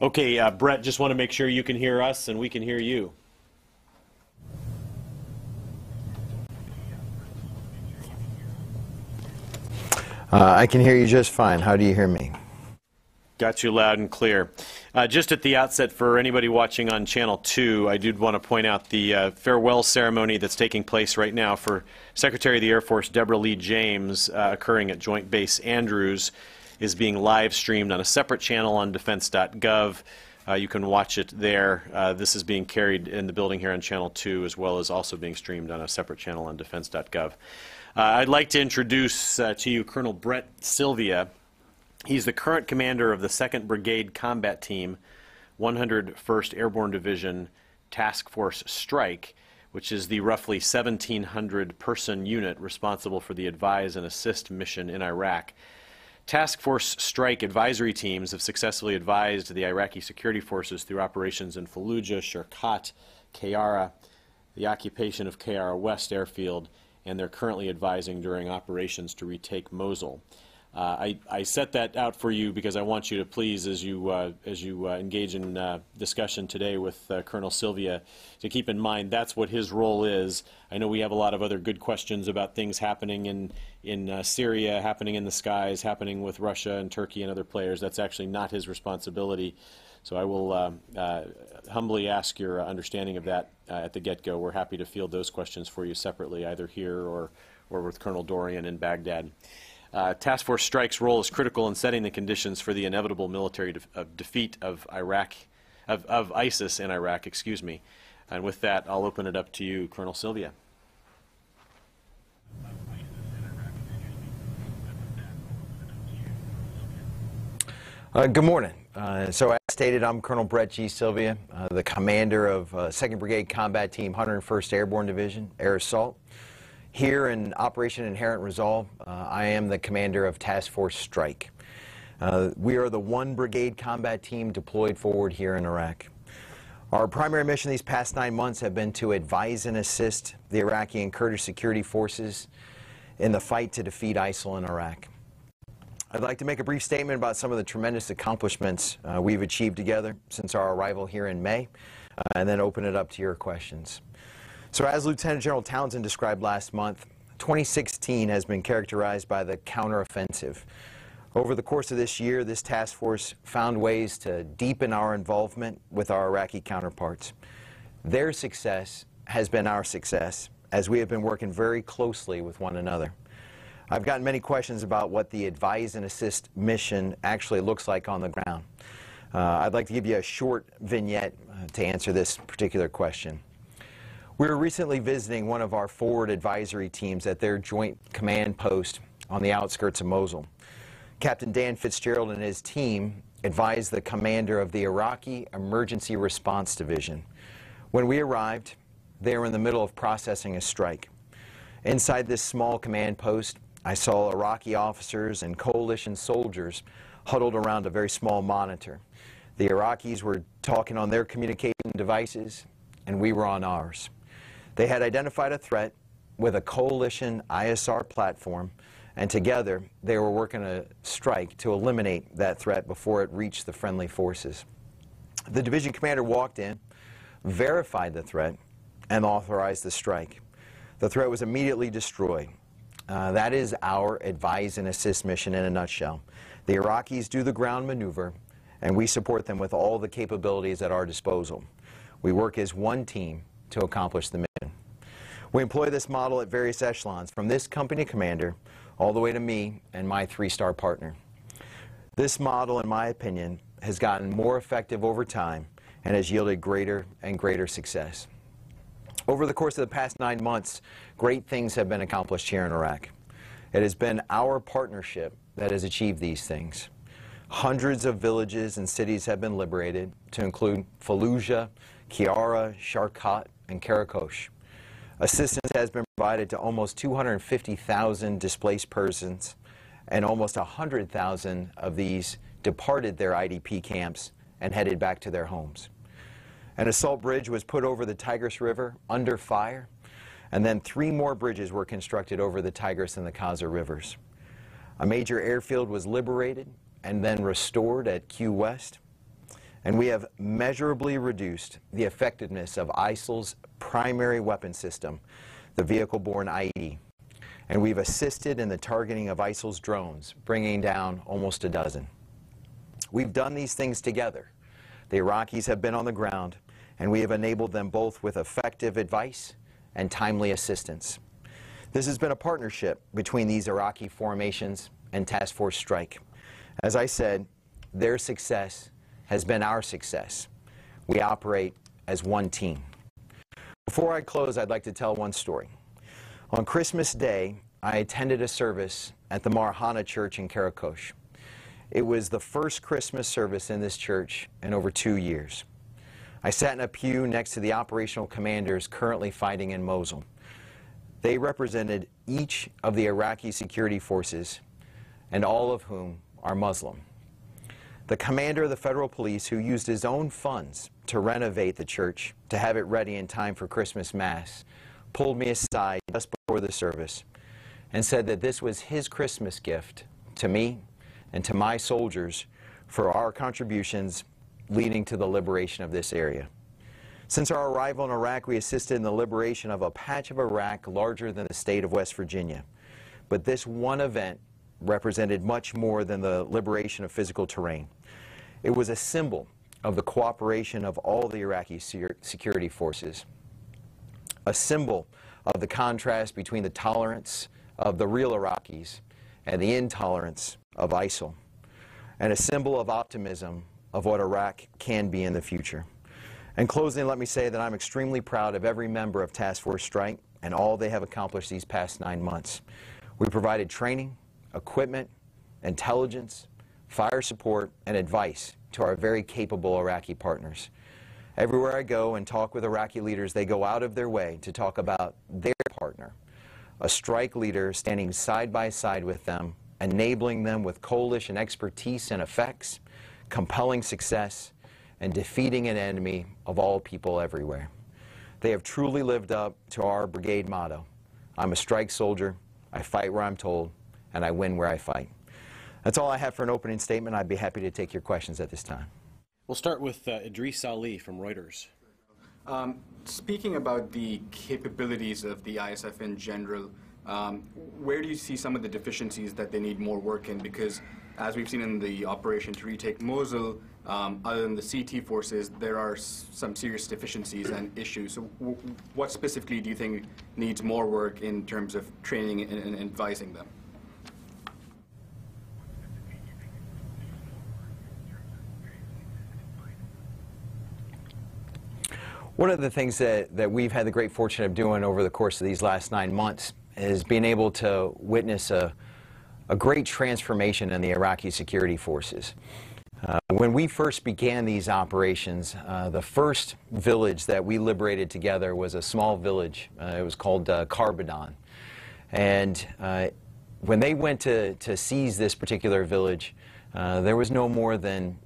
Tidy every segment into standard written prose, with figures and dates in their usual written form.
Okay, Brett, just want to make sure you can hear us and we can hear you. I can hear you just fine. How do you hear me? Got you loud and clear. Just at the outset, for anybody watching on Channel 2, I did want to point out the farewell ceremony that's taking place right now for Secretary of the Air Force Deborah Lee James, occurring at Joint Base Andrews, is being live streamed on a separate channel on defense.gov. You can watch it there. This is being carried in the building here on Channel 2, as well as also being streamed on a separate channel on defense.gov. I'd like to introduce to you Colonel Brett Sylvia. He's the current commander of the 2nd Brigade Combat Team, 101st Airborne Division Task Force Strike, which is the roughly 1,700-person unit responsible for the advise and assist mission in Iraq. Task Force Strike advisory teams have successfully advised the Iraqi security forces through operations in Fallujah, Shirqat, Qayyarah, the occupation of Qayyarah West Airfield, and they're currently advising during operations to retake Mosul. I set that out for you because I want you to please, as you engage in discussion today with Colonel Sylvia, to keep in mind that's what his role is. I know we have a lot of other good questions about things happening in Syria, happening in the skies, happening with Russia and Turkey and other players. That's actually not his responsibility. So I will humbly ask your understanding of that at the get-go. We're happy to field those questions for you separately, either here or with Colonel Dorian in Baghdad. Task Force Strike's role is critical in setting the conditions for the inevitable military defeat of ISIS in Iraq, excuse me. And with that, I'll open it up to you, Colonel Sylvia. Good morning. So as stated, I'm Colonel Brett G. Sylvia, the commander of 2nd Brigade Combat Team, 101st Airborne Division, Air Assault. Here in Operation Inherent Resolve, I am the commander of Task Force Strike. We are the 1 Brigade combat team deployed forward here in Iraq. Our primary mission these past 9 months have been to advise and assist the Iraqi and Kurdish security forces in the fight to defeat ISIL in Iraq. I'd like to make a brief statement about some of the tremendous accomplishments we've achieved together since our arrival here in May, and then open it up to your questions. So as Lieutenant General Townsend described last month, 2016 has been characterized by the counteroffensive. Over the course of this year, this task force found ways to deepen our involvement with our Iraqi counterparts. Their success has been our success, as we have been working very closely with one another. I've gotten many questions about what the advise and assist mission actually looks like on the ground. I'd like to give you a short vignette to answer this particular question. We were recently visiting one of our forward advisory teams at their joint command post on the outskirts of Mosul. Captain Dan Fitzgerald and his team advised the commander of the Iraqi Emergency Response Division. When we arrived, they were in the middle of processing a strike. Inside this small command post, I saw Iraqi officers and coalition soldiers huddled around a very small monitor. The Iraqis were talking on their communication devices, and we were on ours. They had identified a threat with a coalition ISR platform, and together they were working a strike to eliminate that threat before it reached the friendly forces. The division commander walked in, verified the threat, and authorized the strike. The threat was immediately destroyed. That is our advise and assist mission in a nutshell. The Iraqis do the ground maneuver, and we support them with all the capabilities at our disposal. We work as one team to accomplish the mission. We employ this model at various echelons, from this company commander all the way to me and my 3-star partner. This model, in my opinion, has gotten more effective over time and has yielded greater and greater success. Over the course of the past 9 months, great things have been accomplished here in Iraq. It has been our partnership that has achieved these things. Hundreds of villages and cities have been liberated, to include Fallujah, Qayyarah, Shirqat, and Qaraqosh. Assistance has been provided to almost 250,000 displaced persons, and almost 100,000 of these departed their IDP camps and headed back to their homes. An assault bridge was put over the Tigris River under fire, and then 3 more bridges were constructed over the Tigris and the Khazar rivers. A major airfield was liberated and then restored at Q West. And we have measurably reduced the effectiveness of ISIL's primary weapon system, the vehicle-borne IED. And we've assisted in the targeting of ISIL's drones, bringing down almost a dozen. We've done these things together. The Iraqis have been on the ground, and we have enabled them both with effective advice and timely assistance. This has been a partnership between these Iraqi formations and Task Force Strike. As I said, their success has been our success. We operate as one team. Before I close, I'd like to tell one story. On Christmas Day, I attended a service at the Marhana Church in Qaraqosh. It was the first Christmas service in this church in over 2 years. I sat in a pew next to the operational commanders currently fighting in Mosul. They represented each of the Iraqi security forces, and all of whom are Muslim. The commander of the federal police, who used his own funds to renovate the church to have it ready in time for Christmas Mass, pulled me aside just before the service and said that this was his Christmas gift to me and to my soldiers for our contributions leading to the liberation of this area. Since our arrival in Iraq, we assisted in the liberation of a patch of Iraq larger than the state of West Virginia. But this one event represented much more than the liberation of physical terrain. It was a symbol of the cooperation of all the Iraqi security forces, a symbol of the contrast between the tolerance of the real Iraqis and the intolerance of ISIL, and a symbol of optimism of what Iraq can be in the future. In closing, let me say that I'm extremely proud of every member of Task Force Strike and all they have accomplished these past 9 months. We provided training, equipment, intelligence, fire support, and advice to our very capable Iraqi partners. Everywhere I go and talk with Iraqi leaders, they go out of their way to talk about their partner, a strike leader standing side by side with them, enabling them with coalition expertise and effects, compelling success, and defeating an enemy of all people everywhere. They have truly lived up to our brigade motto: I'm a strike soldier, I fight where I'm told, and I win where I fight. That's all I have for an opening statement. I'd be happy to take your questions at this time. We'll start with Idris Ali from Reuters. Speaking about the capabilities of the ISF in general, where do you see some of the deficiencies that they need more work in? Because as we've seen in the operation to retake Mosul, other than the CT forces, there are some serious deficiencies and issues. So what specifically do you think needs more work in terms of training and advising them? One of the things that we've had the great fortune of doing over the course of these last 9 months is being able to witness a great transformation in the Iraqi security forces. When we first began these operations, the first village that we liberated together was a small village. It was called Karbadan. And when they went to seize this particular village, there was no more than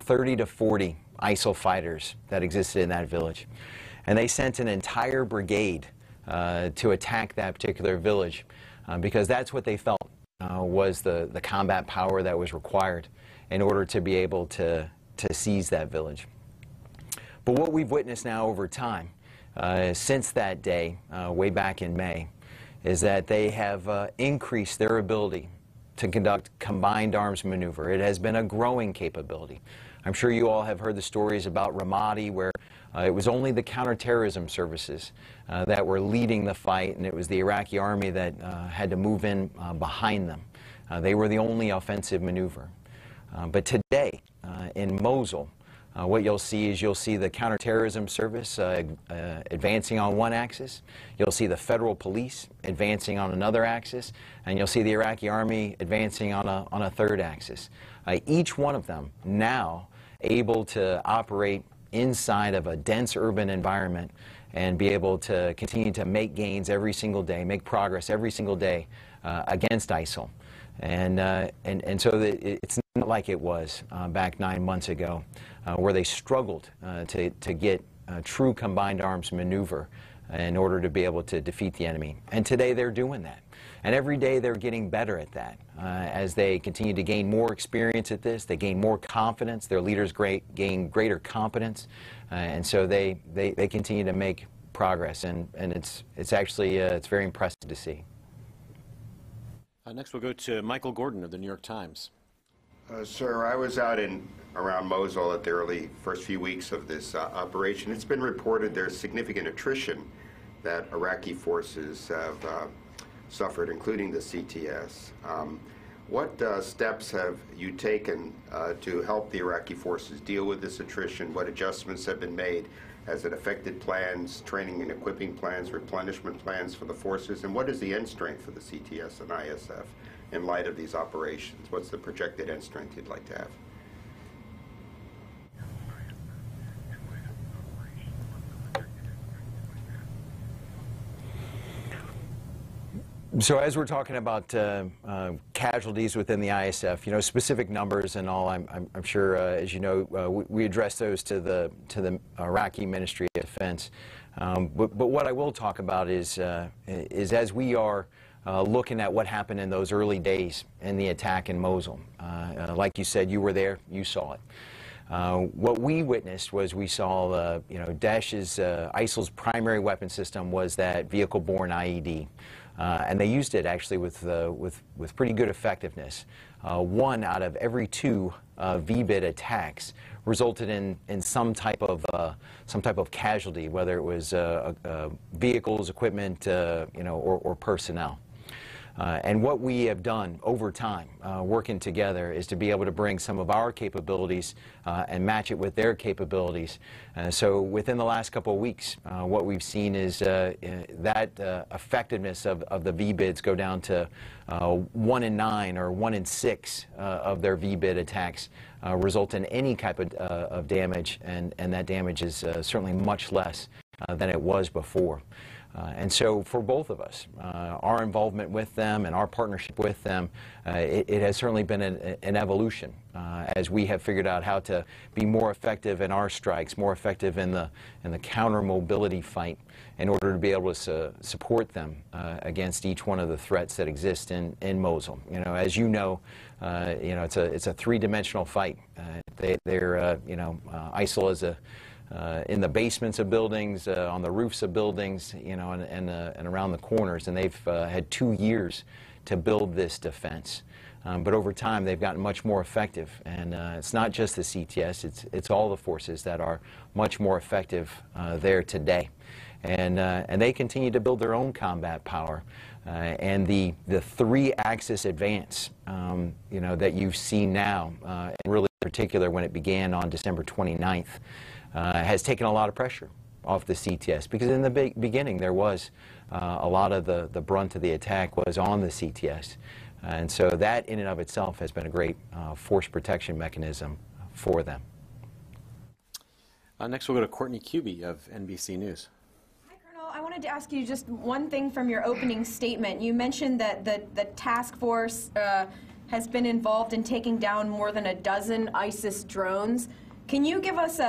30 to 40 ISIL fighters that existed in that village. And they sent an entire brigade to attack that particular village because that's what they felt was the combat power that was required in order to be able to seize that village. But what we've witnessed now over time, since that day, way back in May, is that they have increased their ability to conduct combined arms maneuver. It has been a growing capability. I'm sure you all have heard the stories about Ramadi, where it was only the counterterrorism services that were leading the fight, and it was the Iraqi army that had to move in behind them. They were the only offensive maneuver. But today, in Mosul, what you'll see is the counterterrorism service advancing on one axis, you'll see the federal police advancing on another axis, and you'll see the Iraqi army advancing on a third axis. Each one of them now able to operate inside of a dense urban environment and be able to continue to make gains every single day, make progress every single day against ISIL. And so it's not like it was back 9 months ago, where they struggled to get true combined arms maneuver in order to be able to defeat the enemy. And today they're doing that. And every day they're getting better at that. As they continue to gain more experience at this, they gain more confidence. Their leaders gain greater competence. And so they continue to make progress. And it's actually it's very impressive to see. Next, we'll go to Michael Gordon of the New York Times. Sir, I was out in around Mosul at the early first few weeks of this operation. It's been reported there's significant attrition that Iraqi forces have suffered, including the CTS. What steps have you taken to help the Iraqi forces deal with this attrition? What adjustments have been made? Has it affected plans, training and equipping plans, replenishment plans for the forces? And what is the end strength for the CTS and ISF in light of these operations? What's the projected end strength you'd like to have? So as we're talking about casualties within the ISF, you know, specific numbers and all, I'm sure, as you know, we address those to the Iraqi Ministry of Defense. But what I will talk about is as we are looking at what happened in those early days in the attack in Mosul. Like you said, you were there, you saw it. What we witnessed was we saw, you know, Daesh's, ISIL's primary weapon system was that vehicle-borne IED. And they used it actually with pretty good effectiveness. One out of every two V-BIED attacks resulted in some type of casualty, whether it was vehicles, equipment, you know, or personnel. And what we have done over time, working together, is to be able to bring some of our capabilities and match it with their capabilities. So within the last couple of weeks, what we've seen is that effectiveness of the V-BIEDs go down to 1 in 9 or 1 in 6 of their V-BIED attacks result in any type of damage, and that damage is certainly much less than it was before. And so for both of us, our involvement with them and our partnership with them, it has certainly been an evolution as we have figured out how to be more effective in our strikes, more effective in the counter-mobility fight in order to be able to support them against each one of the threats that exist in Mosul. You know, as you know, it's a three-dimensional fight. You know, ISIL is a in the basements of buildings, on the roofs of buildings, you know, and around the corners. And they've had 2 years to build this defense. But over time, they've gotten much more effective. And it's not just the CTS, it's all the forces that are much more effective there today. And they continue to build their own combat power. And the three-axis advance, you know, that you've seen now, and really in particular when it began on December 29th, has taken a lot of pressure off the CTS, because in the beginning there was a lot of the brunt of the attack was on the CTS, and so that in and of itself has been a great force protection mechanism for them. Next we'll go to Courtney Cubey of NBC News. I wanted to ask you just one thing from your opening statement. You mentioned that the task force has been involved in taking down more than a dozen ISIS drones. Can you give us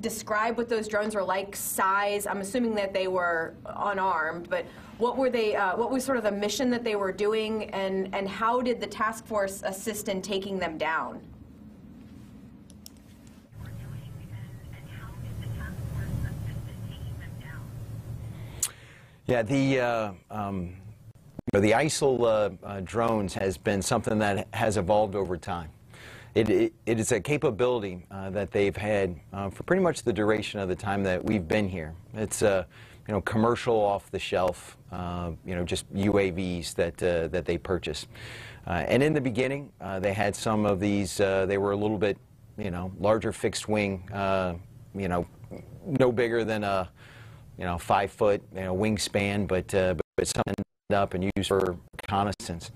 describe what those drones were like, size? I'm assuming that they were unarmed, but what were they, what was sort of the mission that they were doing, and how did the task force assist in taking them down? Yeah, the you know, the ISIL drones has been something that has evolved over time. It is a capability that they've had for pretty much the duration of the time that we've been here. It's you know, commercial, off-the-shelf, you know, just UAVs that they purchase. And in the beginning, they had some of these. They were a little bit, you know, larger, fixed-wing, you know, no bigger than a, you know, 5-foot, you know, wingspan, but something up and used for reconnaissance.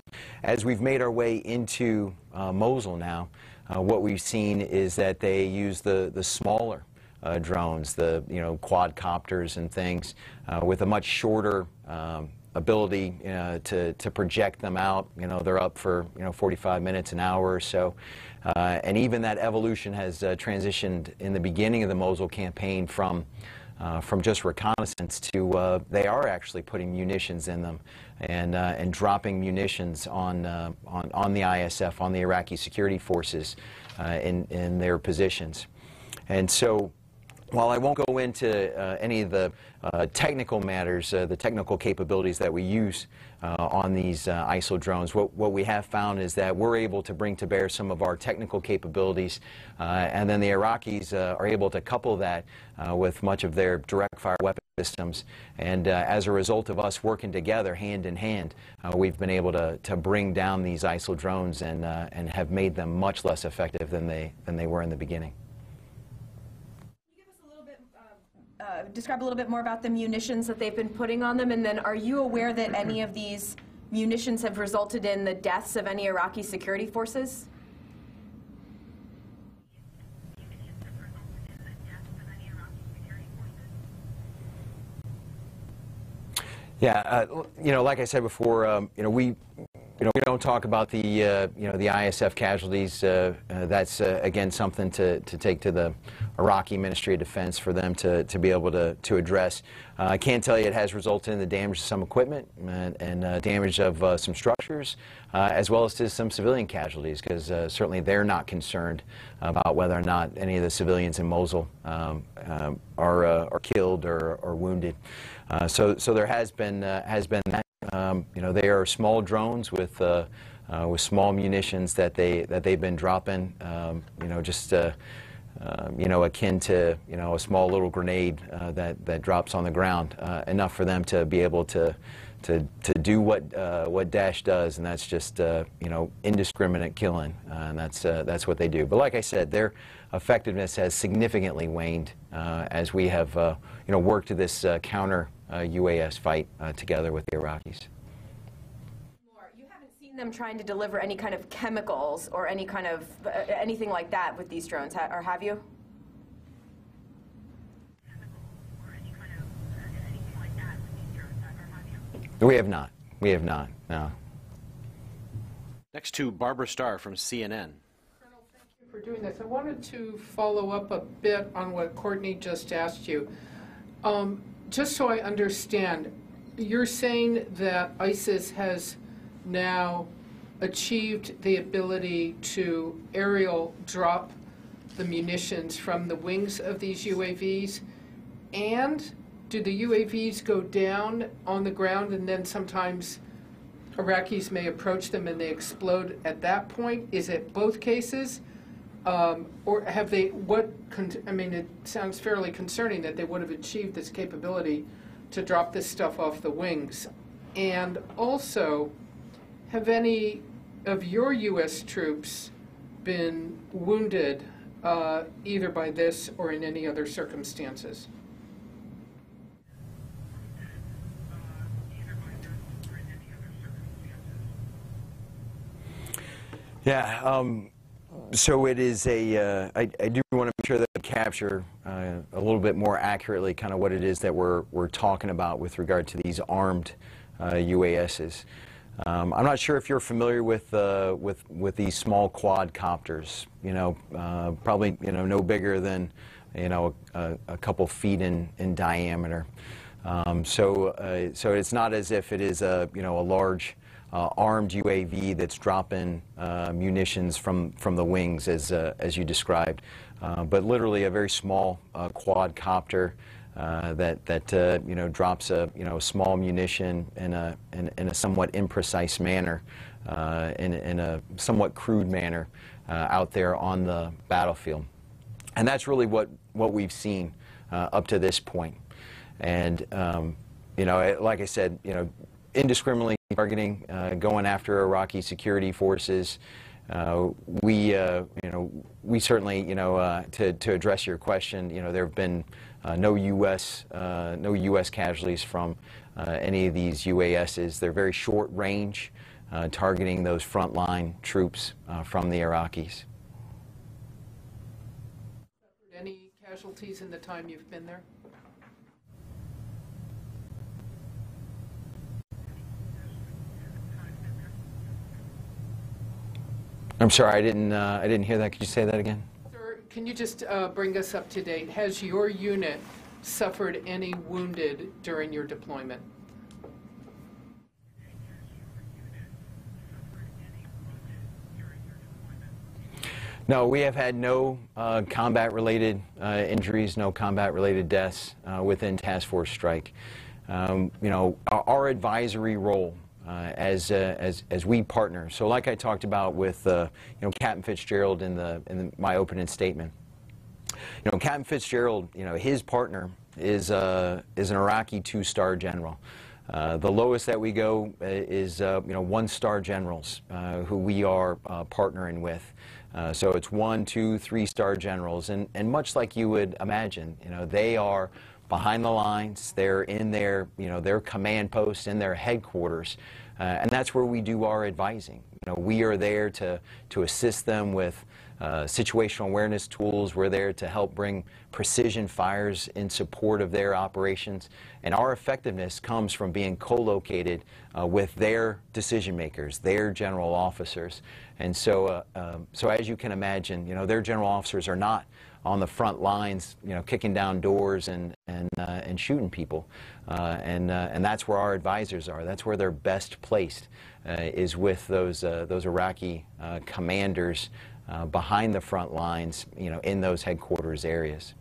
As we've made our way into Mosul now, what we've seen is that they use the smaller drones, the, you know, quadcopters and things, with a much shorter ability to project them out. You know, they're up for, you know, 45 minutes, an hour or so. And even that evolution has transitioned in the beginning of the Mosul campaign from from just reconnaissance to they are actually putting munitions in them and dropping munitions on the ISF, on the Iraqi security forces in their positions. And so while I won't go into any of the technical matters, the technical capabilities that we use on these ISIL drones, what we have found is that we're able to bring to bear some of our technical capabilities, and then the Iraqis are able to couple that with much of their direct fire weapon systems. And as a result of us working together hand in hand, we've been able to bring down these ISIL drones and have made them much less effective than they were in the beginning. Describe a little bit more about the munitions that they've been putting on them, and then are you aware that any of these munitions have resulted in the deaths of any Iraqi security forces? Yeah, you know, like I said before, you know, we don't talk about the, you know, the ISF casualties. That's, again, something to take to the Iraqi Ministry of Defense for them to be able to address. I can tell you it has resulted in the damage to some equipment and damage of some structures, as well as to some civilian casualties, because certainly they're not concerned about whether or not any of the civilians in Mosul are killed or wounded. So there has been that. You know, they are small drones with small munitions that they've been dropping. You know, just you know, akin to, you know, a small little grenade that drops on the ground. Enough for them to be able to do what Daesh does, and that's just you know, indiscriminate killing, and that's what they do. But like I said, their effectiveness has significantly waned as we have you know, worked to this counter UAS fight together with the Iraqis. You haven't seen them trying to deliver any kind of chemicals or any kind of anything like that with these drones, or have you? We have not. We have not, no. Next to Barbara Starr from CNN. Colonel, thank you for doing this. I wanted to follow up a bit on what Courtney just asked you. Just so I understand, you're saying that ISIS has now achieved the ability to aerial drop the munitions from the wings of these UAVs, and do the UAVs go down on the ground, and then sometimes Iraqis may approach them and they explode at that point? Is it both cases? Or have they, I mean, it sounds fairly concerning that they would have achieved this capability to drop this stuff off the wings. And also, have any of your U.S. troops been wounded either by this or in any other circumstances? Yeah, so it is a, I do want to make sure that I capture a little bit more accurately kind of what it is that we're talking about with regard to these armed UASs. I'm not sure if you're familiar with these small quadcopters, you know, probably, you know, no bigger than, you know, a couple feet in diameter. So it's not as if it is a, you know, a large armed UAV that's dropping munitions from the wings, as you described, but literally a very small quadcopter that you know, drops a, you know, small munition in a somewhat imprecise manner, in a somewhat crude manner, out there on the battlefield, and that's really what we've seen up to this point. And you know, like I said, you know, indiscriminately targeting, going after Iraqi security forces. You know, we certainly, you know, to address your question, you know, there have been no U.S. casualties from any of these UASs. They're very short range, targeting those frontline troops from the Iraqis. Any casualties in the time you've been there? I'm sorry, I didn't hear that. Could you say that again? Sir, can you just bring us up to date? Has your unit suffered any wounded during your deployment? No, we have had no combat-related injuries, no combat-related deaths within Task Force Strike. You know, our advisory role as we partner. So, like I talked about with you know, Captain Fitzgerald in my opening statement. You know, Captain Fitzgerald, you know, his partner is an Iraqi 2-star general. The lowest that we go is you know, 1-star generals who we are partnering with. So it's 1-, 2-, 3-star generals, and much like you would imagine, you know, they are behind the lines. They're in their, you know, their command posts, in their headquarters, and that's where we do our advising. You know, we are there to assist them with situational awareness tools. We're there to help bring precision fires in support of their operations, and our effectiveness comes from being co-located with their decision makers, their general officers. And so, so as you can imagine, you know, their general officers are not on the front lines, you know, kicking down doors and shooting people, and that's where our advisors are. That's where they're best placed, is with those Iraqi commanders behind the front lines, you know, in those headquarters areas.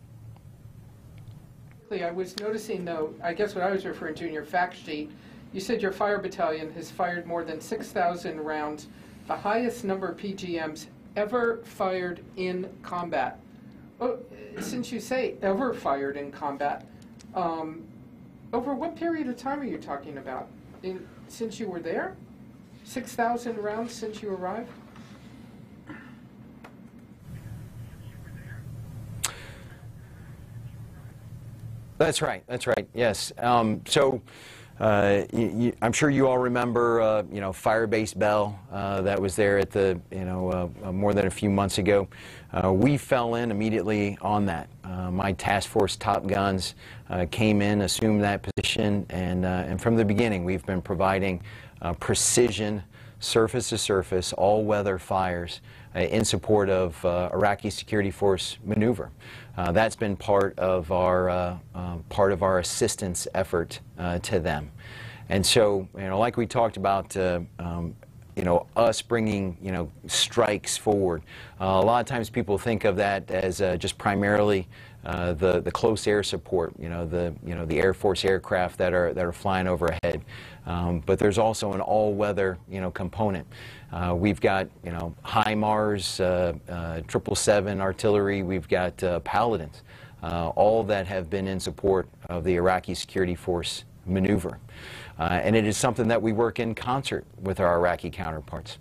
I was noticing, though, I guess what I was referring to in your fact sheet, you said your fire battalion has fired more than 6,000 rounds, the highest number of PGMs ever fired in combat. Oh, since you say ever fired in combat, over what period of time are you talking about? Since you were there? 6,000 rounds since you arrived? That's right. That's right. Yes. So, I'm sure you all remember, you know, Firebase Bell that was there at the, you know, more than a few months ago. We fell in immediately on that. My task force top guns came in, assumed that position, and from the beginning we've been providing precision, surface-to-surface, all-weather fires in support of Iraqi security force maneuver. That's been part of our assistance effort to them. And so, you know, like we talked about, you know, us bringing, you know, strikes forward. A lot of times people think of that as just primarily the close air support, you know, the Air Force aircraft that are flying overhead. But there's also an all-weather, you know, component. We've got, you know, HIMARS, 777 artillery. We've got Paladins, all that have been in support of the Iraqi security force maneuver. And it is something that we work in concert with our Iraqi counterparts.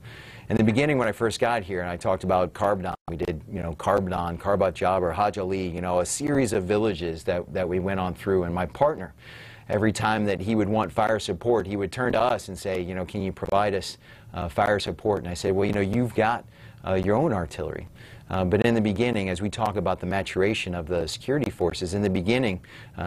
In the beginning, when I first got here, and I talked about Karbdan, we did, you know, Karbdan, Karbat Jabbar, Haj Ali, you know, a series of villages that we went on through. And my partner, every time that he would want fire support, he would turn to us and say, you know, can you provide us fire support? And I said, well, you know, you've got your own artillery. But in the beginning, as we talk about the maturation of the security forces, in the beginning,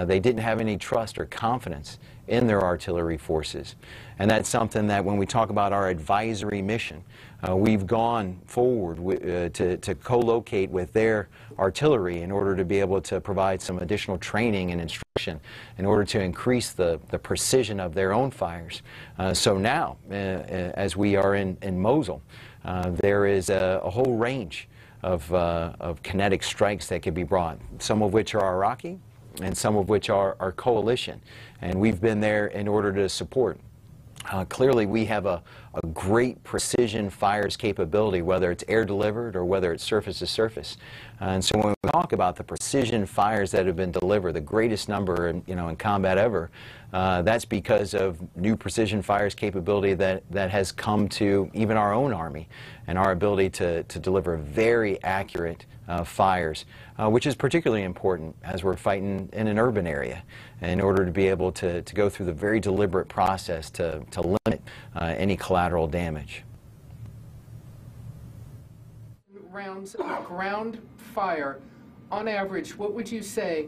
they didn't have any trust or confidence in their artillery forces. And that's something that when we talk about our advisory mission, we've gone forward to co-locate with their artillery in order to be able to provide some additional training and instruction in order to increase the precision of their own fires. So now, as we are in Mosul, there is a whole range of kinetic strikes that could be brought, some of which are Iraqi and some of which are coalition. And we've been there in order to support. Clearly, we have a great precision fires capability, whether it's air-delivered or whether it's surface-to-surface. And so when we talk about the precision fires that have been delivered, the greatest number in, you know, in combat ever, that's because of new precision fires capability that has come to even our own Army and our ability to deliver very accurate fires, which is particularly important as we're fighting in an urban area in order to be able to go through the very deliberate process to limit any collateral damage. Rounds of ground fire, on average, what would you say,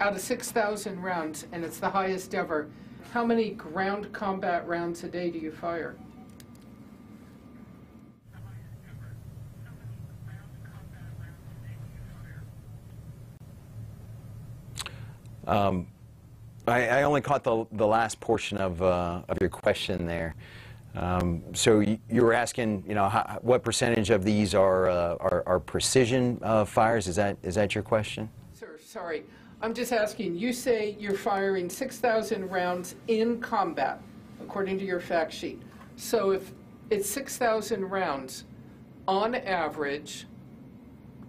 out of 6,000 rounds, and it's the highest ever, how many ground combat rounds a day do you fire? I only caught the last portion of your question there. So you were asking, you know, how, what percentage of these are precision fires? Is that your question? Sir, sorry, I'm just asking. You say you're firing 6,000 rounds in combat, according to your fact sheet. So if it's 6,000 rounds, on average,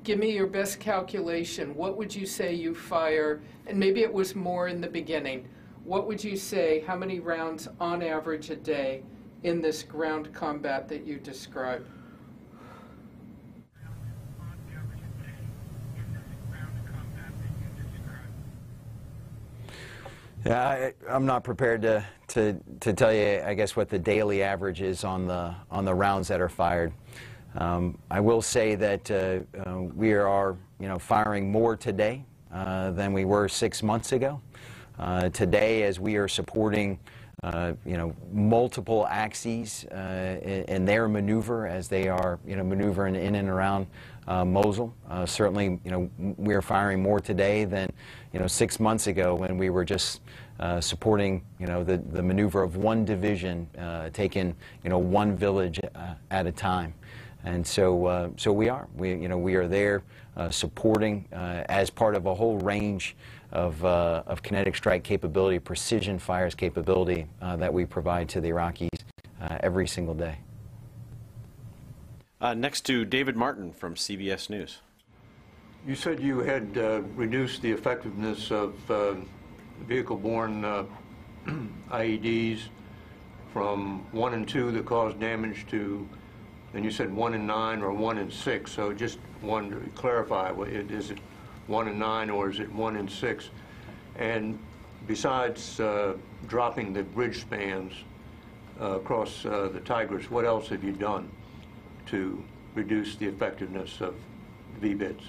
give me your best calculation. What would you say you fire? And maybe it was more in the beginning. What would you say? How many rounds on average a day in this ground combat that you describe? Yeah, I'm not prepared to tell you, I guess, what the daily average is on the rounds that are fired. I will say that we are, you know, firing more today than we were 6 months ago. Today, as we are supporting you know, multiple axes in their maneuver as they are, you know, maneuvering in and around Mosul. Certainly, you know, we are firing more today than, you know, 6 months ago when we were just supporting, you know, the maneuver of one division, taking, you know, one village at a time. And so, so we are. We are there supporting as part of a whole range of kinetic strike capability, precision fires capability that we provide to the Iraqis every single day. Next to David Martin from CBS News. You said you had reduced the effectiveness of vehicle-borne IEDs from 1 and 2 that caused damage to, and you said 1 in 9 or 1 in 6. So just one to clarify, is it 1 in 9 or is it 1 in 6? And besides dropping the bridge spans across the Tigris, what else have you done to reduce the effectiveness of V-BIEDs?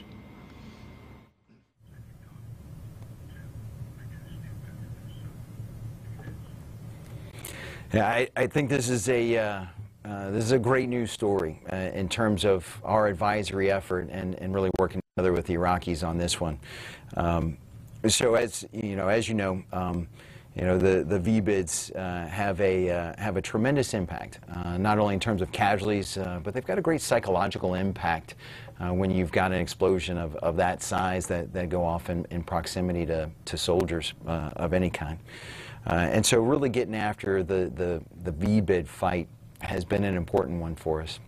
Yeah, I think this is a great news story in terms of our advisory effort and really working together with the Iraqis on this one. So as you know, the V-BIEDs have a tremendous impact, not only in terms of casualties, but they've got a great psychological impact when you've got an explosion of that size that go off in proximity to soldiers of any kind. And so really getting after the V-BIED fight has been an important one for us.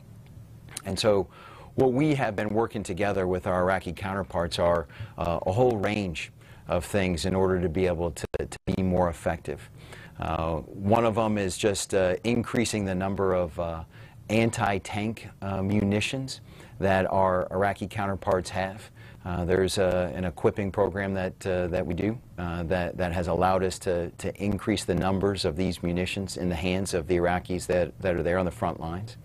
And so what we have been working together with our Iraqi counterparts are a whole range of things in order to be able to be more effective. One of them is just increasing the number of anti-tank munitions that our Iraqi counterparts have. There's an equipping program that we do that has allowed us to increase the numbers of these munitions in the hands of the Iraqis that are there on the front lines.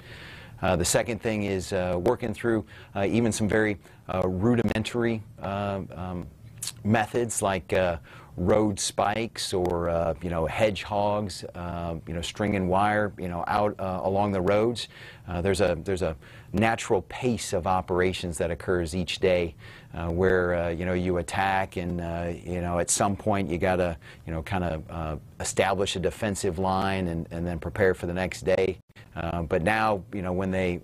The second thing is working through even some very rudimentary methods like road spikes or you know, hedgehogs, you know, string and wire, you know, out along the roads. There's a natural pace of operations that occurs each day, where you know, you attack and you know, at some point you gotta, you know, kind of establish a defensive line and then prepare for the next day. But now, you know, when they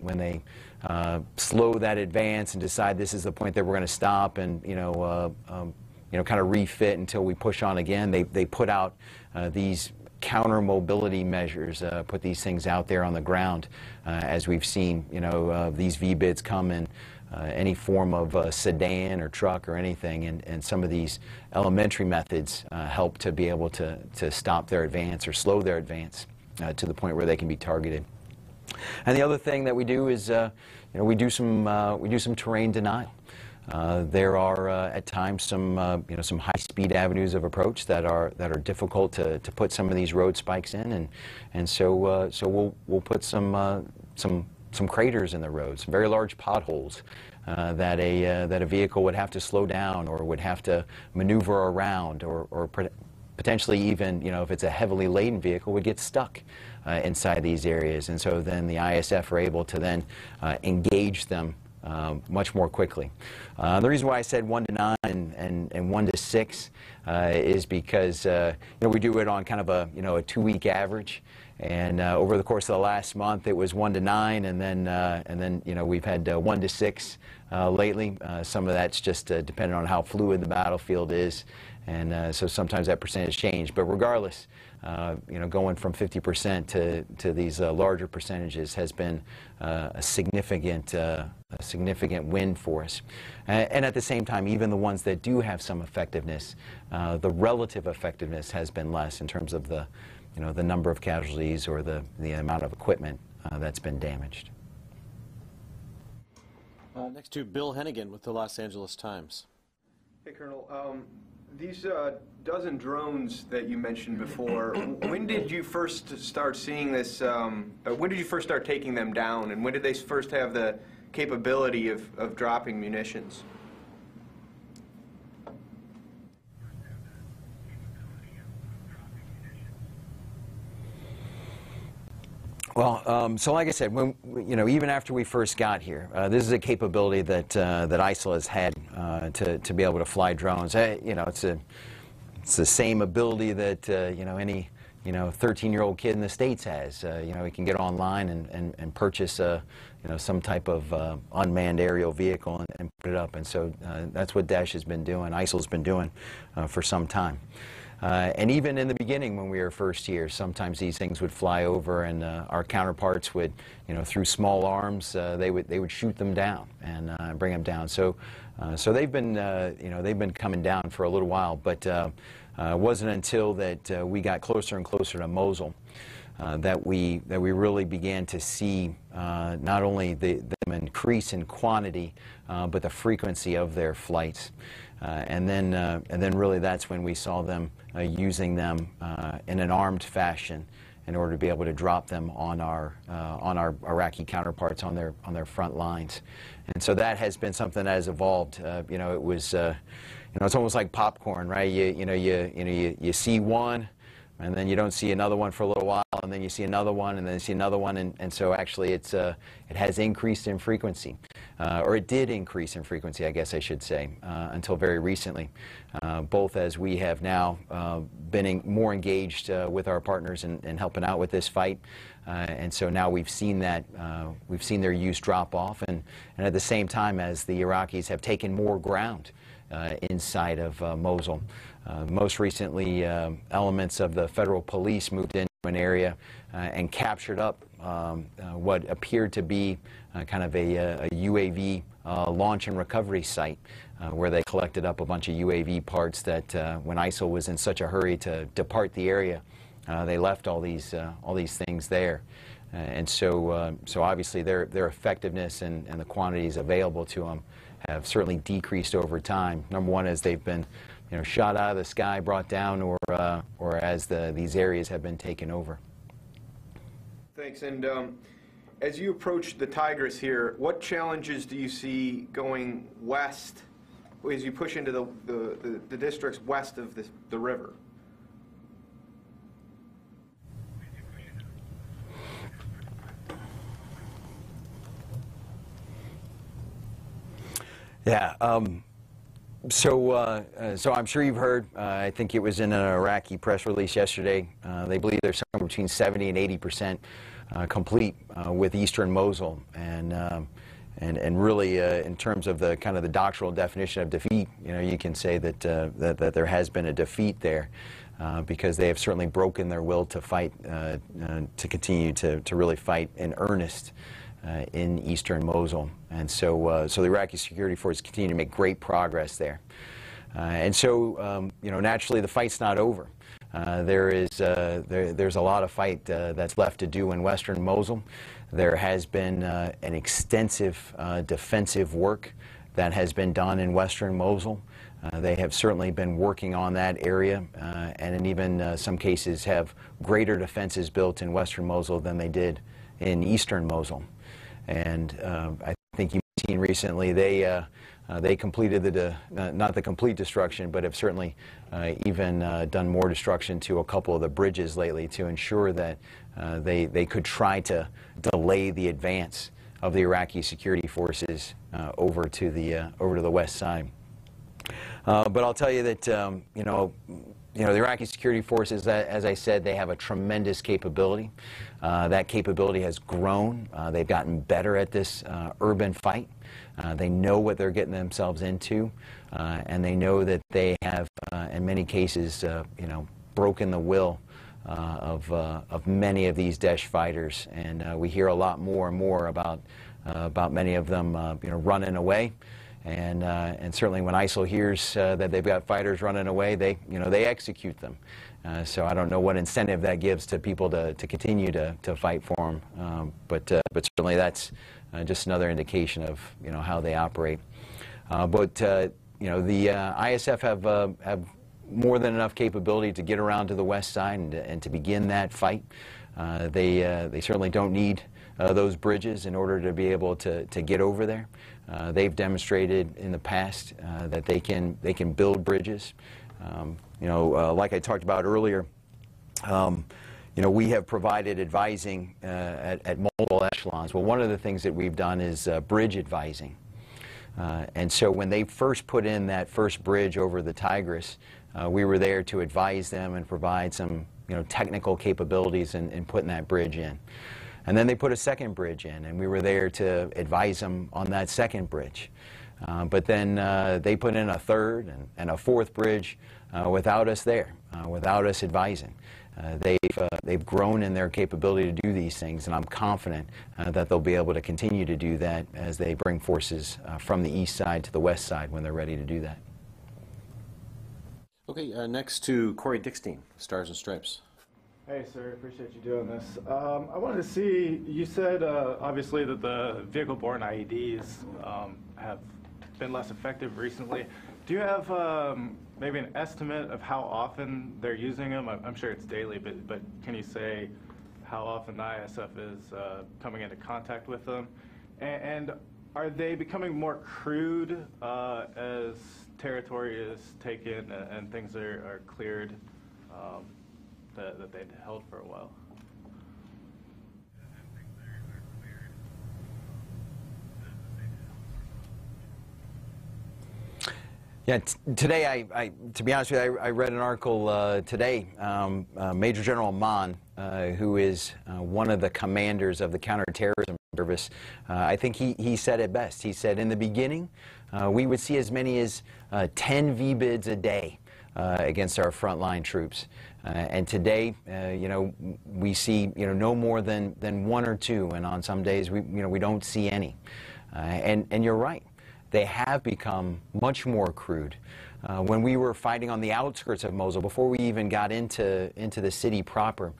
slow that advance and decide this is the point that we're going to stop and, you know, kind of refit until we push on again, they put out these counter mobility measures, put these things out there on the ground, as we've seen, you know, these V-BIEDs come in any form of sedan or truck or anything, and some of these elementary methods help to be able to stop their advance or slow their advance to the point where they can be targeted. And the other thing that we do is, you know, we do some terrain denial. There are at times some you know, some high-speed avenues of approach that are difficult to put some of these road spikes in, and so so we'll put some craters in the roads, very large potholes that a vehicle would have to slow down or would have to maneuver around, or potentially even, you know, if it's a heavily laden vehicle, would get stuck inside these areas. And so then the ISF are able to then engage them much more quickly. The reason why I said 1 to 9 and 1 to 6 is because we do it on kind of a a 2-week average, and over the course of the last month it was 1 to 9, and then we've had 1 to 6 lately. Some of that's just dependent on how fluid the battlefield is, and so sometimes that percentage changes. But regardless, going from 50% to these larger percentages has been a significant win for us. And at the same time, even the ones that do have some effectiveness, the relative effectiveness has been less in terms of the, the number of casualties or the amount of equipment that's been damaged. Next to Bill Hennigan with the Los Angeles Times. Hey, Colonel. These dozen drones that you mentioned before, when did you first start seeing this, when did you first start taking them down, and when did they first have the capability of dropping munitions? Well, so like I said, when, even after we first got here, this is a capability that that ISIL has had to be able to fly drones. It's the same ability that any 13-year-old kid in the States has. He can get online and purchase some type of unmanned aerial vehicle and put it up. And so that's what Daesh has been doing. ISIL's been doing for some time. And even in the beginning, when we were first here, sometimes these things would fly over, and our counterparts would, through small arms, they would shoot them down and bring them down. So, so they've been, they've been coming down for a little while. But it wasn't until that we got closer and closer to Mosul that we really began to see not only them increase in quantity, but the frequency of their flights. And then really that's when we saw them using them in an armed fashion in order to be able to drop them on our Iraqi counterparts on their front lines. And so that has been something that has evolved. It was it's almost like popcorn, right? You see one, and then you don't see another one for a little while, and then you see another one, and then you see another one, and so actually it's it has increased in frequency, or it did increase in frequency, I guess I should say, until very recently, both as we have now been more engaged with our partners in helping out with this fight, and so now we've seen that we've seen their use drop off, and at the same time as the Iraqis have taken more ground inside of Mosul. Most recently, elements of the federal police moved into an area and captured up what appeared to be kind of a UAV launch and recovery site where they collected up a bunch of UAV parts that when ISIL was in such a hurry to depart the area, they left all these things there. And so, so obviously their effectiveness and the quantities available to them have certainly decreased over time. Number one is they've been shot out of the sky, brought down, or as these areas have been taken over. Thanks. And as you approach the Tigris here, what challenges do you see going west as you push into the districts west of the river? Yeah. So I'm sure you've heard, I think it was in an Iraqi press release yesterday, they believe they're somewhere between 70 and 80% complete with eastern Mosul. And really, in terms of the kind of the doctrinal definition of defeat, you can say that, that there has been a defeat there because they have certainly broken their will to fight, to continue to really fight in earnest in eastern Mosul. And so, so the Iraqi security forces continue to make great progress there. And so, naturally, the fight's not over. There's a lot of fight that's left to do in western Mosul. There has been an extensive defensive work that has been done in western Mosul. They have certainly been working on that area, and in even some cases have greater defenses built in western Mosul than they did in eastern Mosul. And I think you've seen recently they completed not the complete destruction, but have certainly even done more destruction to a couple of the bridges lately to ensure that they could try to delay the advance of the Iraqi security forces over to the west side. But I'll tell you that the Iraqi security forces, as I said, they have a tremendous capability. That capability has grown. They've gotten better at this urban fight. They know what they're getting themselves into, and they know that they have, in many cases, broken the will of many of these Daesh fighters. And we hear a lot more and more about many of them, running away. And certainly, when ISIL hears that they've got fighters running away, they execute them. So I don't know what incentive that gives to people to continue to fight for them. But certainly, that's just another indication of how they operate. The ISF have more than enough capability to get around to the west side and to begin that fight. They certainly don't need those bridges in order to be able to get over there. They've demonstrated in the past that they can build bridges. Like I talked about earlier, we have provided advising at multiple echelons. Well, one of the things that we've done is bridge advising. And so when they first put in that first bridge over the Tigris, we were there to advise them and provide some technical capabilities in putting that bridge in. And then they put a second bridge in, and we were there to advise them on that second bridge. But then they put in a third and a fourth bridge without us there, without us advising. They've grown in their capability to do these things, and I'm confident that they'll be able to continue to do that as they bring forces from the east side to the west side when they're ready to do that. Okay, next to Corey Dickstein, Stars and Stripes. Hey, sir, appreciate you doing this. I wanted to see, you said obviously that the vehicle-borne IEDs have been less effective recently. Do you have maybe an estimate of how often they're using them? I'm sure it's daily, but can you say how often the ISF is coming into contact with them? And are they becoming more crude as territory is taken and things are cleared? That they'd held for a while. Yeah, today, I to be honest with you, I read an article today. Major General Mann, who is one of the commanders of the counterterrorism service, I think he said it best. He said, in the beginning, we would see as many as 10 V-BIEDs a day against our frontline troops. And today, we see, no more than one or two, and on some days, we don't see any. And you're right, they have become much more crude. When we were fighting on the outskirts of Mosul, before we even got into the city proper,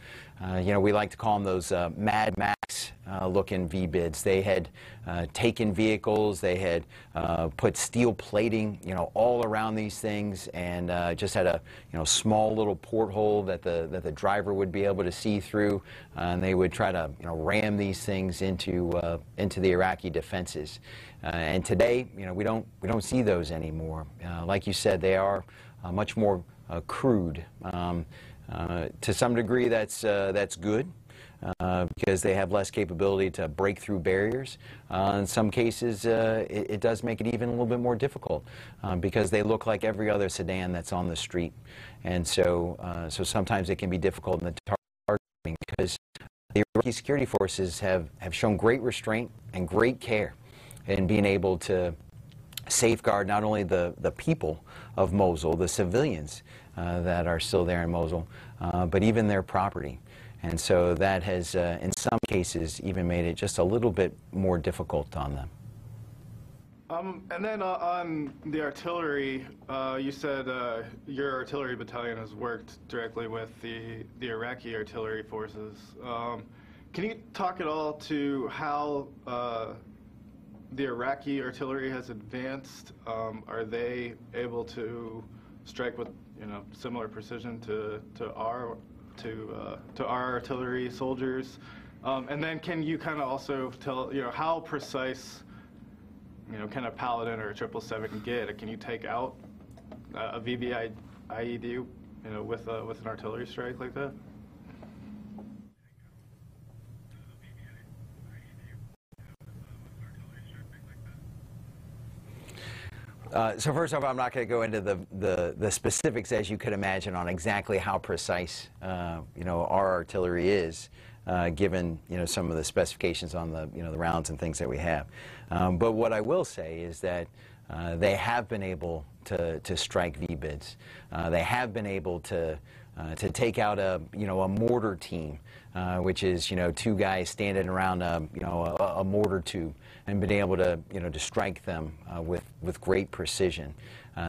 we like to call them those Mad Max-looking V-BIEDs. They had taken vehicles, they had put steel plating, all around these things, and just had a small little porthole that the driver would be able to see through, and they would try to ram these things into the Iraqi defenses. And today, we don't see those anymore. Like you said, they are much more crude. To some degree, that's good because they have less capability to break through barriers. In some cases, it does make it even a little bit more difficult because they look like every other sedan that's on the street, and so sometimes it can be difficult in the targeting because the Iraqi security forces have shown great restraint and great care in being able to safeguard not only the people of Mosul, the civilians that are still there in Mosul, but even their property. And so that has, in some cases, even made it just a little bit more difficult on them. And then on the artillery, you said your artillery battalion has worked directly with the Iraqi artillery forces. Can you talk at all to how the Iraqi artillery has advanced? Are they able to strike with similar precision to our artillery soldiers? And then can you kind of also tell how precise can a Paladin or a 777 get? Can you take out a V-BIED IED with an artillery strike like that? So first off, I'm not going to go into the specifics, as you could imagine, on exactly how precise our artillery is, given some of the specifications on the the rounds and things that we have. But what I will say is that they have been able to strike V-BIEDs. They have been able to take out a a mortar team, which is two guys standing around a mortar tube, and been able to strike them with great precision.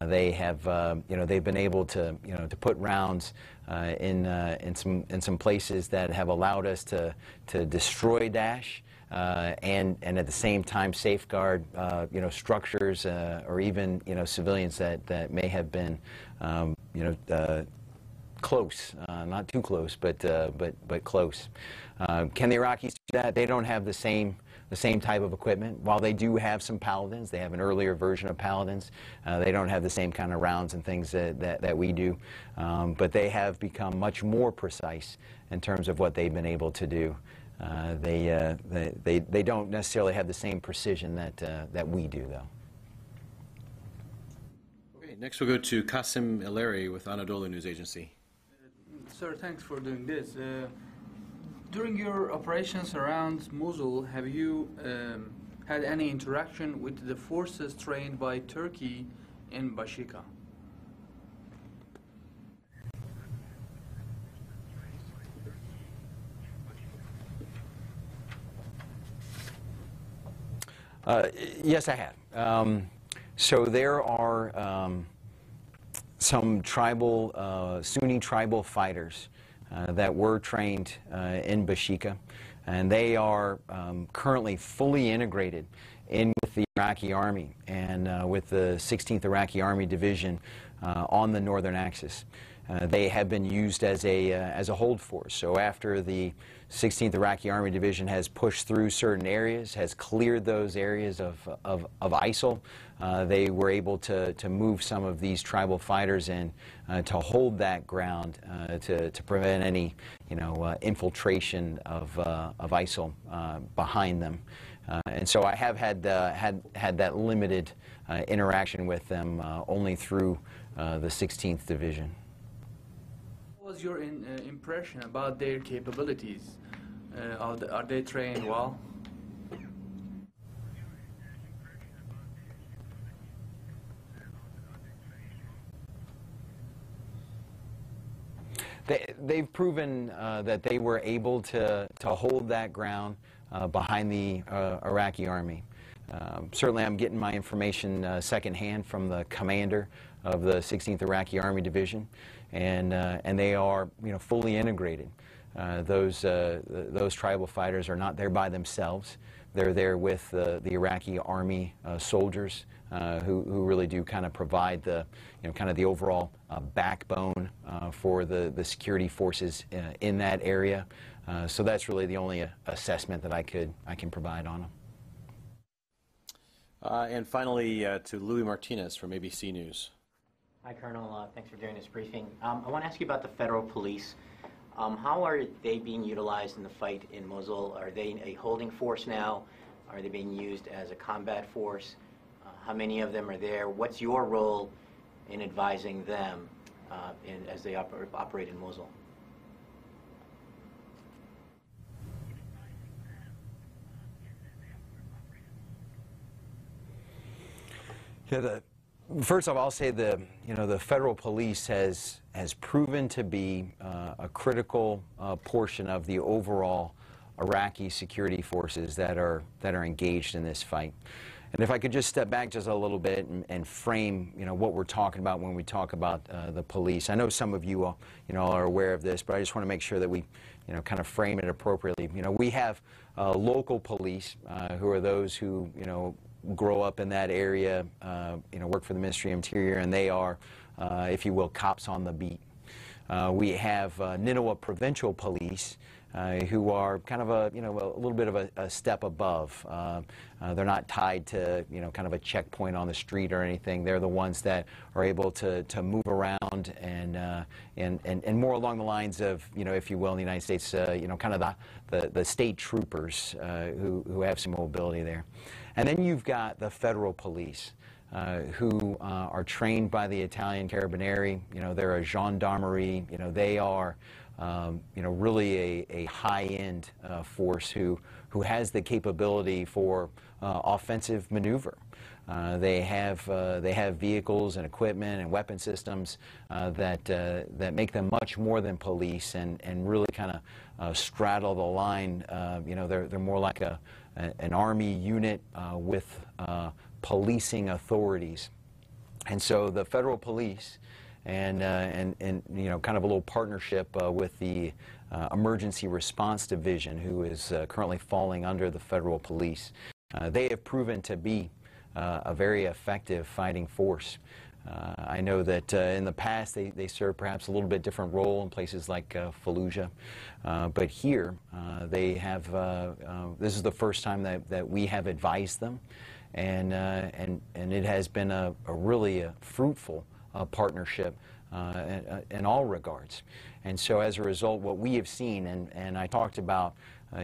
They have they've been able to to put rounds in some places that have allowed us to destroy Daesh. And at the same time safeguard structures or even civilians that may have been close, not too close, but close. Can the Iraqis do that? They don't have the same type of equipment. While they do have some Paladins, they have an earlier version of Paladins. They don't have the same kind of rounds and things that we do, but they have become much more precise in terms of what they've been able to do. They don't necessarily have the same precision that we do, though. Okay, next we'll go to Qasim Ileri with Anadolu News Agency. Sir, thanks for doing this. During your operations around Mosul, have you had any interaction with the forces trained by Turkey in Bashika? Yes, I have. So there are some tribal, Sunni tribal fighters that were trained in Bashika, and they are currently fully integrated in with the Iraqi Army and with the 16th Iraqi Army Division on the northern axis. They have been used as a hold force. So after the 16th Iraqi Army Division has pushed through certain areas, has cleared those areas of ISIL, they were able to move some of these tribal fighters in to hold that ground to prevent any infiltration of ISIL behind them. And so I have had that limited interaction with them only through the 16th Division. What was your impression about their capabilities? Are they trained well? They've proven that they were able to hold that ground behind the Iraqi Army. Certainly I'm getting my information secondhand from the commander of the 16th Iraqi Army Division, and they are fully integrated. Those tribal fighters are not there by themselves. They're there with the Iraqi Army soldiers who really do kind of provide the the overall backbone for the security forces in that area. So that's really the only assessment that I can provide on them. And finally, to Louis Martinez from ABC News. Hi, Colonel. Thanks for doing this briefing. I want to ask you about the federal police. How are they being utilized in the fight in Mosul? Are they a holding force now? Are they being used as a combat force? How many of them are there? What's your role in advising them as they operate in Mosul? Yeah, first off, I'll say the federal police has proven to be a critical portion of the overall Iraqi security forces that are engaged in this fight. And if I could just step back just a little bit and frame what we're talking about when we talk about the police. I know some of you all are aware of this, but I just want to make sure that we kind of frame it appropriately. We have local police who are those who grow up in that area, work for the Ministry of Interior, and they are, if you will, cops on the beat. We have Nineveh Provincial Police, who are kind of a little bit of a step above. They're not tied to kind of a checkpoint on the street or anything. They're the ones that are able to move around and more along the lines of if you will, in the United States, kind of the state troopers who have some mobility there. And then you've got the federal police. who are trained by the Italian Carabinieri. You know, they're a gendarmerie. You know, they are, you know, really a high-end force who has the capability for offensive maneuver. They have vehicles and equipment and weapon systems that make them much more than police and really kind of straddle the line. You know, they're more like an army unit with policing authorities. And so the federal police and you know, kind of a little partnership with the Emergency Response Division, who is currently falling under the federal police. They have proven to be a very effective fighting force. I know that in the past they served perhaps a little bit different role in places like Fallujah, but here they have, this is the first time that we have advised them, and it has been a really fruitful partnership in all regards. And so as a result, what we have seen, and I talked about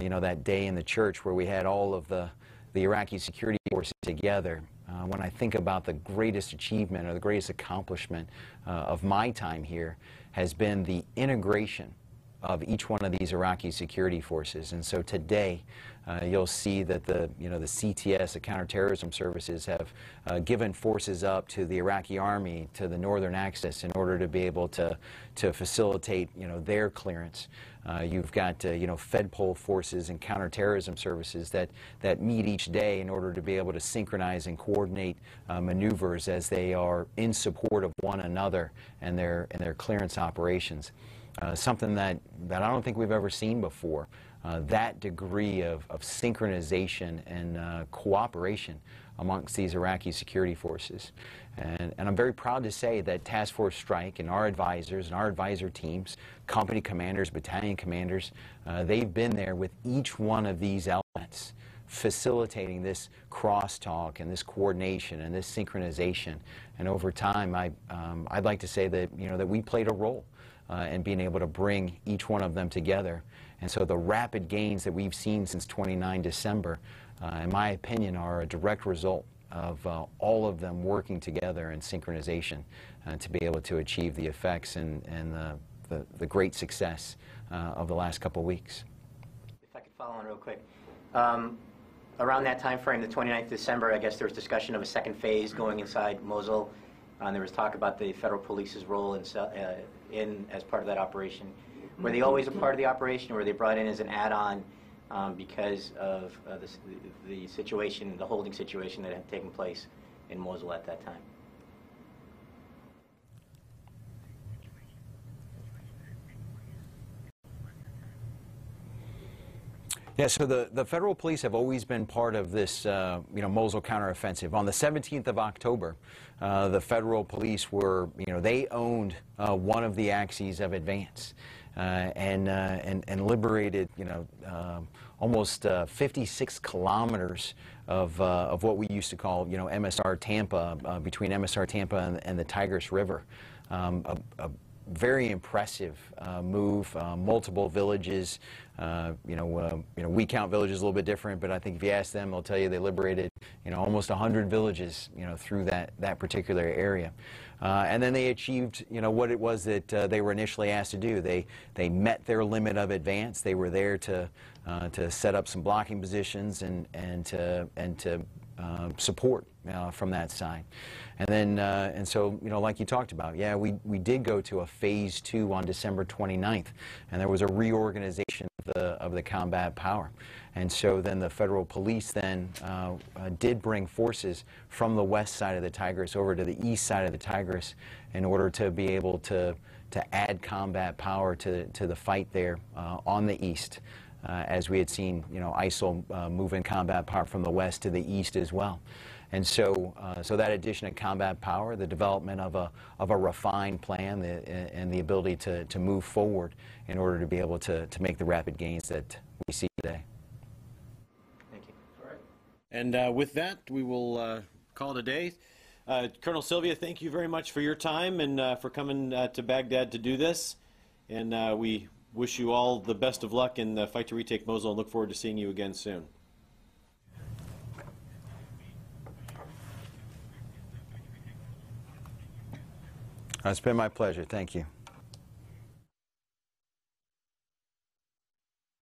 you know, that day in the church where we had all of the Iraqi security forces together, when I think about the greatest achievement or the greatest accomplishment of my time here has been the integration of each one of these Iraqi security forces. And so today you'll see that the, you know, the CTS, the counterterrorism services, have given forces up to the Iraqi Army, to the Northern Axis, in order to be able to facilitate, you know, their clearance. You've got, you know, FedPol forces and counterterrorism services that meet each day in order to be able to synchronize and coordinate maneuvers as they are in support of one another and their clearance operations. Something that I don't think we've ever seen before, that degree of synchronization and cooperation amongst these Iraqi security forces. And I'm very proud to say that Task Force Strike and our advisors and our advisor teams, company commanders, battalion commanders, they've been there with each one of these elements, facilitating this crosstalk and this coordination and this synchronization. And over time, I'd like to say that, you know, that we played a role and being able to bring each one of them together. And so the rapid gains that we've seen since 29 December, in my opinion, are a direct result of all of them working together in synchronization to be able to achieve the effects and the great success of the last couple of weeks. If I could follow on real quick. Around that time frame, the 29th December, I guess there was discussion of a second phase going inside Mosul. There was talk about the federal police's role in as part of that operation. Were they always a part of the operation, or were they brought in as an add-on because of the situation, the holding situation that had taken place in Mosul at that time? Yeah, so the federal police have always been part of this, you know, Mosul counteroffensive. On the 17th of October, the federal police were, you know, they owned one of the axes of advance and liberated, you know, almost 56 kilometers of what we used to call, you know, MSR Tampa, between MSR Tampa and the Tigris River. A very impressive move, multiple villages. You know, we count villages a little bit different, but I think if you ask them, they'll tell you they liberated, you know, almost 100 villages, you know, through that particular area. And then they achieved, you know, what it was that they were initially asked to do. They met their limit of advance. They were there to set up some blocking positions and to support from that side. And then, and so, you know, like you talked about, yeah, we did go to a phase two on December 29th, and there was a reorganization of the combat power. And so then the federal police then did bring forces from the west side of the Tigris over to the east side of the Tigris in order to be able to add combat power to the fight there on the east. As we had seen, you know, ISIL move in combat power from the west to the east as well. And so, so that addition of combat power, the development of a refined plan, and the ability to move forward in order to be able to make the rapid gains that we see today. Thank you. All right. And with that, we will call it a day. Colonel Sylvia, thank you very much for your time and for coming to Baghdad to do this. And we wish you all the best of luck in the fight to retake Mosul, and look forward to seeing you again soon. It's been my pleasure. Thank you.